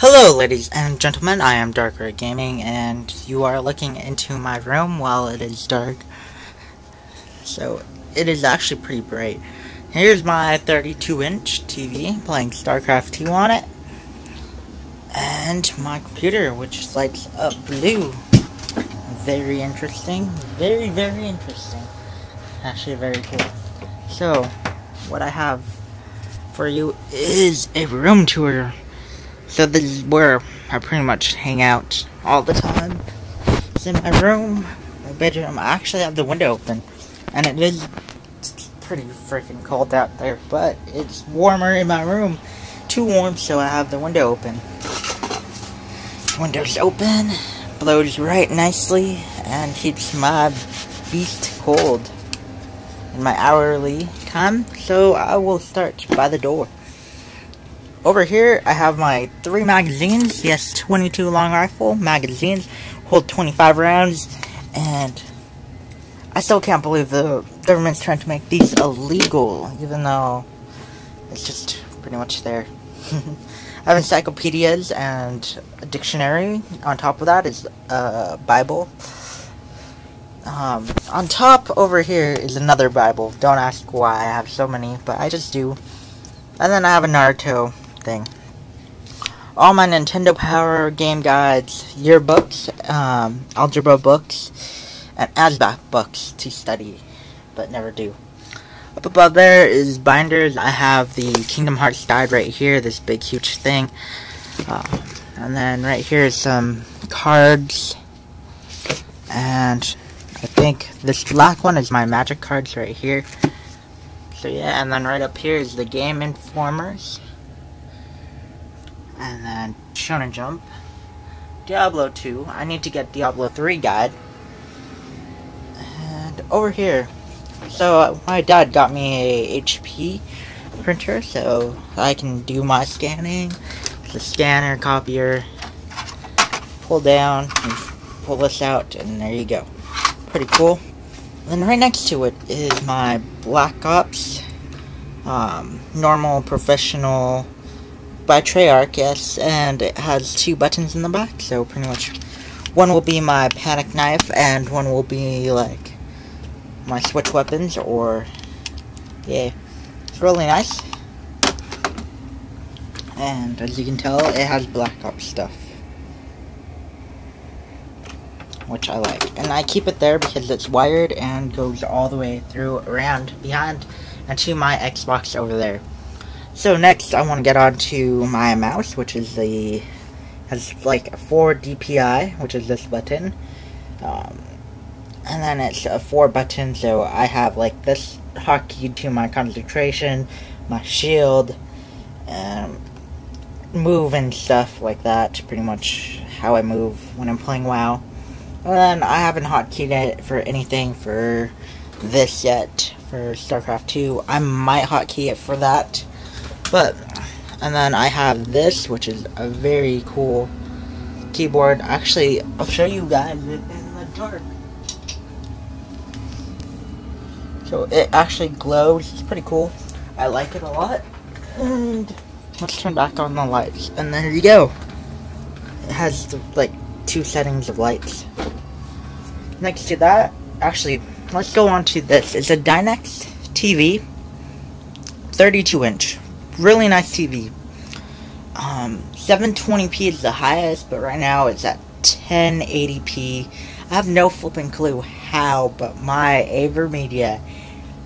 Hello ladies and gentlemen, I am DarkRaGaming and you are looking into my room while it is dark. So it is actually pretty bright. Here's my 32-inch TV playing Starcraft II on it. And my computer, which lights up blue. Very interesting. Very, very interesting. Actually very cool. So what I have for you is a room tour. So this is where I pretty much hang out all the time. It's in my room, my bedroom. I actually have the window open, and it is pretty freaking cold out there, but it's warmer in my room. Too warm, so I have the window open. Window's open, blows right nicely, and keeps my beast cold in my hourly time, so I will start by the door. Over here, I have my 3 magazines. Yes, 22 long rifle magazines, hold 25 rounds, and I still can't believe the government's trying to make these illegal, even though it's just pretty much there. I have encyclopedias and a dictionary. On top of that is a Bible. On top over here is another Bible. Don't ask why I have so many, but I just do. And then I have a Naruto thing. All my Nintendo Power game guides, yearbooks, algebra books, and ASVAB books to study, but never do. Up above there is binders. I have the Kingdom Hearts guide right here, this big huge thing. And then right here is some cards. And I think this black one is my magic cards right here. So yeah, and then right up here is the Game Informers, and then Shonen Jump, Diablo 2, I need to get Diablo 3 guide, and over here, so my dad got me a HP printer, so I can do my scanning. It's a scanner, copier, pull down, and pull this out, and there you go. Pretty cool. And right next to it is my Black Ops, normal, professional, by Treyarch, yes, and it has 2 buttons in the back, so pretty much one will be my panic knife, and one will be, like, my switch weapons, or, yeah, it's really nice, and as you can tell, it has Black Ops stuff, which I like. And I keep it there because it's wired and goes all the way through, around, behind, and to my Xbox over there. So next I want to get on to my mouse, which is the... has like a 4 DPI, which is this button. And then it's a 4 button, so I have like this hotkey to my concentration, my shield, move and stuff like that. Pretty much how I move when I'm playing WoW. And then I haven't hotkeyed it for anything for this yet, for Starcraft II. I might hotkey it for that. But, and then I have this, which is a very cool keyboard. Actually, I'll show you guys it in the dark. So it actually glows. It's pretty cool. I like it a lot. And let's turn back on the lights. And there you go. It has the, like, 2 settings of lights. Next to that, actually, let's go on to this. It's a Dynex TV, 32-inch. Really nice TV. 720p is the highest, but right now it's at 1080p. I have no flipping clue how, but my AverMedia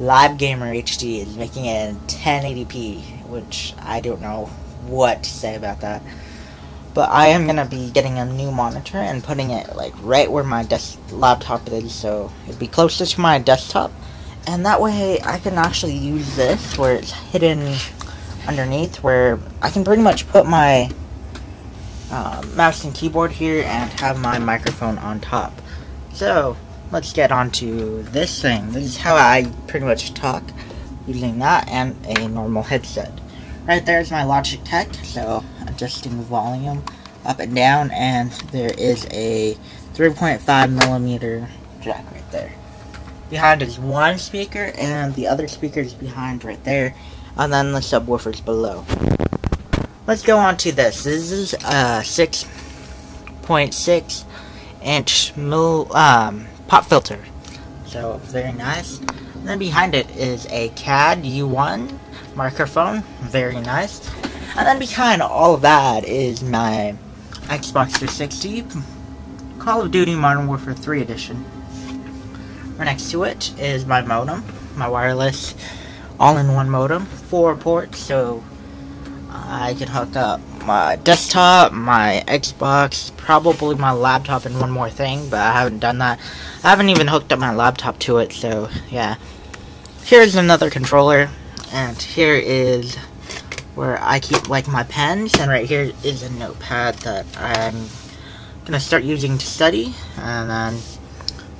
Live Gamer HD is making it in 1080p, which I don't know what to say about that. But I am going to be getting a new monitor and putting it like right where my laptop is, so it'll be closer to my desktop. And that way I can actually use this where it's hidden underneath, where I can pretty much put my mouse and keyboard here and have my microphone on top. So let's get on to this thing. This is how I pretty much talk, using that and a normal headset. Right there is my Logitech, so adjusting the volume up and down, and there is a 3.5mm jack right there. Behind is one speaker, and the other speaker is behind right there, and then the subwoofers below. Let's go on to this. This is a 6.6 inch pop filter. So very nice. And then behind it is a CAD U1 microphone. Very nice. And then behind all of that is my Xbox 360 Call of Duty Modern Warfare 3 edition. Right next to it is my modem, my wireless all-in-one modem, 4 ports, so I can hook up my desktop, my Xbox, probably my laptop, and one more thing, but I haven't done that. I haven't even hooked up my laptop to it, so yeah. Here's another controller, and here is where I keep like my pens, and right here is a notepad that I'm gonna start using to study, and then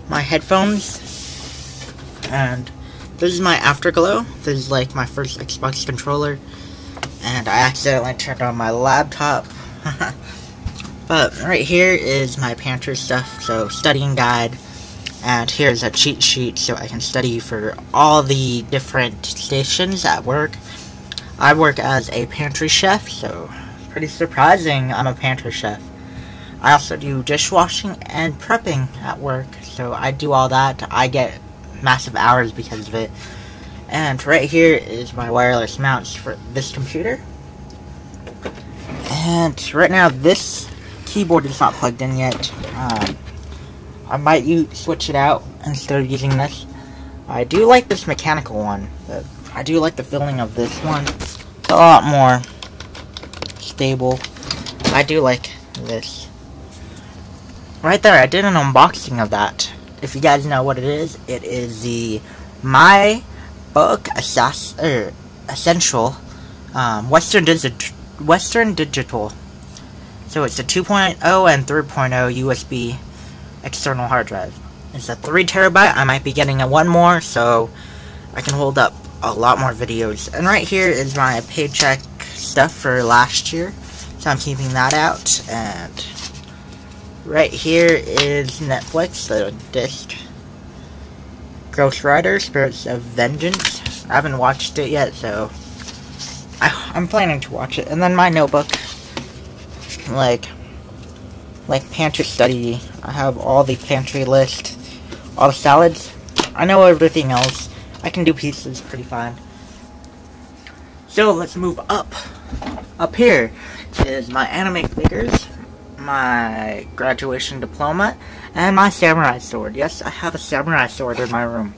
my headphones, and this is my Afterglow. This is like my first Xbox controller, and I accidentally turned on my laptop. But right here is my pantry stuff, so studying guide, and here's a cheat sheet so I can study for all the different stations at work. I work as a pantry chef, so pretty surprising I'm a pantry chef. I also do dishwashing and prepping at work, so I do all that. I get massive hours because of it. And right here is my wireless mouse for this computer. And right now this keyboard is not plugged in yet. I might switch it out instead of using this. I do like this mechanical one, but I do like the feeling of this one. It's a lot more stable. I do like this. Right there, I did an unboxing of that. If you guys know what it is the My Book Essential Western Digital. So it's a 2.0 and 3.0 USB external hard drive. It's a 3 terabyte. I might be getting a one more, so I can hold up a lot more videos. And right here is my paycheck stuff for last year, so I'm keeping that out. And right here is Netflix, the disc, Ghost Rider, Spirits of Vengeance. I haven't watched it yet, so I'm planning to watch it. And then my notebook, like pantry study. I have all the pantry list, all the salads. I know everything else. I can do pieces pretty fine. So let's move up. Up here is my anime figures, my graduation diploma, and my samurai sword. Yes, I have a samurai sword in my room.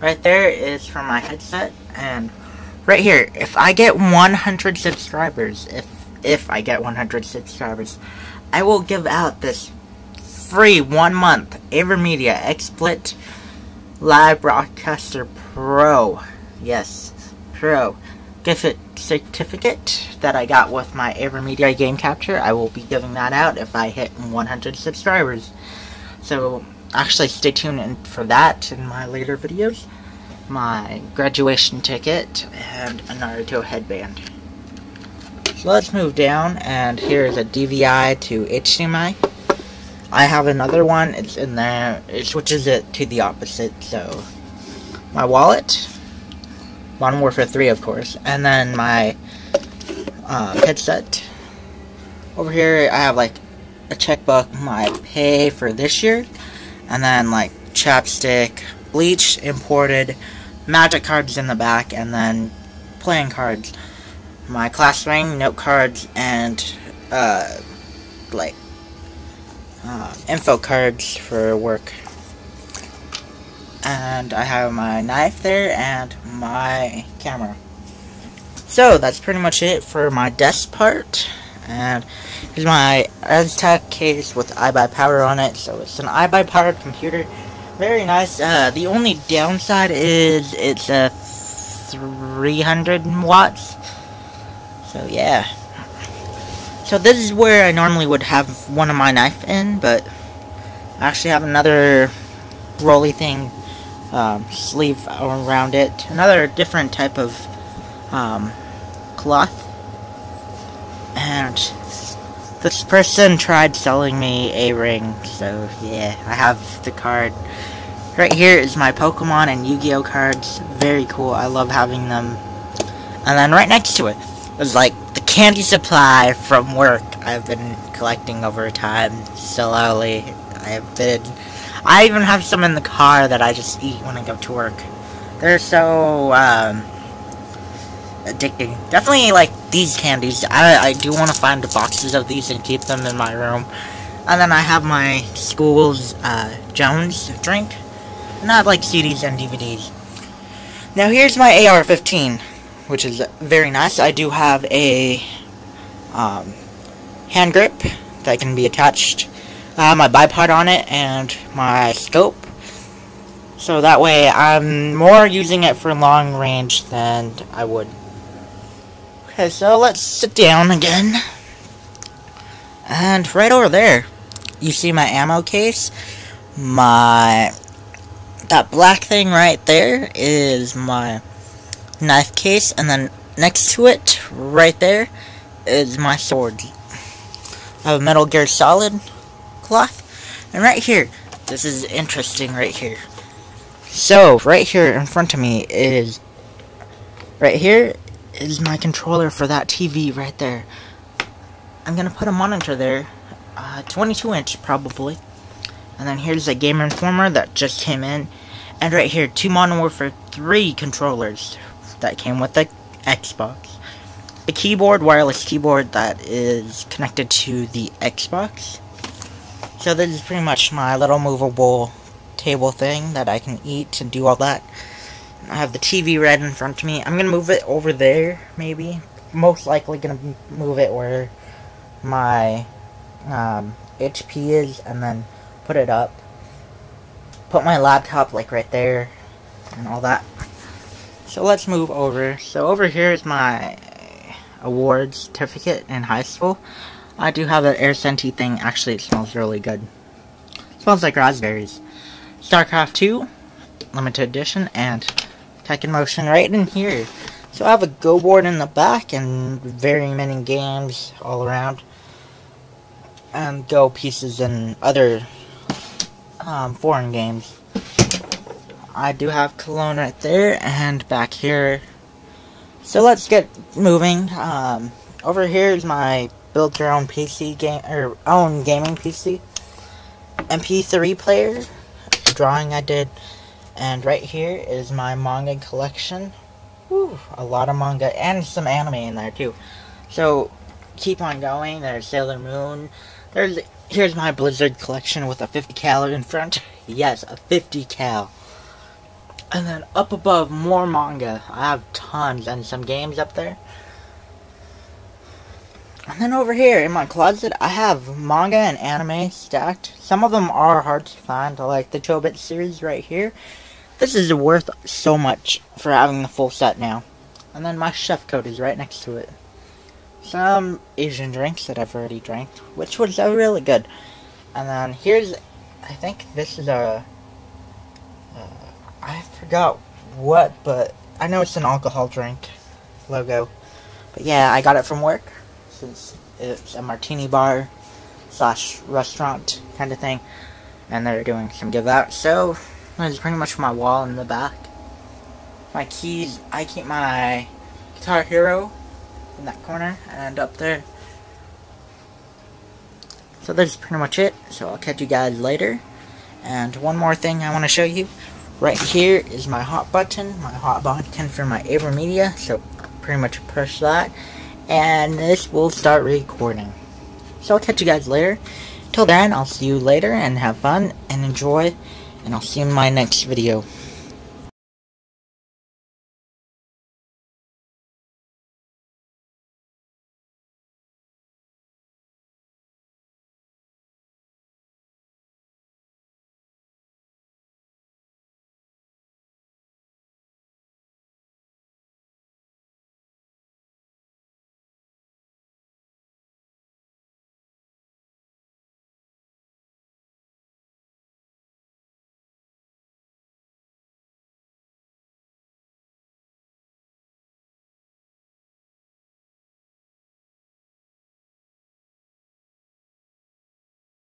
Right there is for my headset, and right here, if I get 100 subscribers, if I get 100 subscribers, I will give out this free 1 month AverMedia XSplit Live Broadcaster Pro. Yes, Pro gift certificate that I got with my AverMedia game capture. I will be giving that out if I hit 100 subscribers. So actually stay tuned for that in my later videos. My graduation ticket and a Naruto headband. So let's move down, and here is a DVI to HDMI. I have another one, it's in there, it switches it to the opposite, so my wallet, Modern Warfare 3 of course, and then my headset. Over here I have like a checkbook, my pay for this year, and then like chapstick, bleach, imported, magic cards in the back, and then playing cards, my class ring, note cards, and info cards for work. And I have my knife there and my camera. So that's pretty much it for my desk part. And here's my Aztec case with iBuyPower on it. So it's an iBuyPower computer. Very nice. The only downside is it's a 300 watts. So yeah. So this is where I normally would have one of my knife in, but I actually have another rolly thing, sleeve around it. Another different type of cloth. And this person tried selling me a ring, so yeah, I have the card. Right here is my Pokemon and Yu-Gi-Oh cards. Very cool, I love having them. And then right next to it is like the candy supply from work I've been collecting over time slowly. I even have some in the car that I just eat when I go to work. They're so addicting. Definitely like these candies. I do want to find the boxes of these and keep them in my room. And then I have my school's Jones drink. And I have like CDs and DVDs. Now here's my AR-15, which is very nice. I do have a hand grip that can be attached. I have my bipod on it and my scope. So that way I'm more using it for long range than I would. Okay, so let's sit down again. And right over there, you see my ammo case. That black thing right there is my knife case. And then next to it, right there, is my sword. I have a Metal Gear Solid cloth. And right here, this is interesting right here. So, right here in front of me is... Right here is my controller for that TV right there. I'm gonna put a monitor there, 22-inch probably. And then here's a Game Informer that just came in. And right here, two Modern Warfare 3 controllers that came with the Xbox. The keyboard, wireless keyboard that is connected to the Xbox. So this is pretty much my little movable table thing that I can eat and do all that. I have the TV right in front of me. I'm gonna move it over there, maybe. Most likely gonna move it where my HP is, and then put it up. Put my laptop like right there and all that. So let's move over. So over here is my award certificate in high school. I do have that air scenty thing. Actually, it smells really good. It smells like raspberries. Starcraft II, limited edition, and Tekken Motion right in here. So I have a Go board in the back and very many games all around. And Go pieces and other foreign games. I do have Cologne right there and back here. So let's get moving. Over here is my build your own PC game or own gaming PC. MP3 player, drawing I did, and right here is my manga collection. Whew, a lot of manga and some anime in there too. So keep on going. There's Sailor Moon. Here's my Blizzard collection with a 50 cal in front. Yes, a 50 cal. And then up above, more manga. I have tons and some games up there. And then over here in my closet, I have manga and anime stacked. Some of them are hard to find, like the Chobit series right here. This is worth so much for having the full set now. And then my chef coat is right next to it. Some Asian drinks that I've already drank, which was really good. And then here's, I think this is a, I forgot what, but I know it's an alcohol drink logo. But yeah, I got it from work, since it's a martini bar / restaurant kind of thing. And they're doing some give out, so... That's pretty much my wall in the back. My keys, I keep my Guitar Hero in that corner and up there. So that's pretty much it. So I'll catch you guys later. And one more thing I want to show you. Right here is my hot button. My hot button for my AverMedia. So pretty much push that. And this will start recording. So I'll catch you guys later. Till then, I'll see you later and have fun and enjoy. And I'll see you in my next video.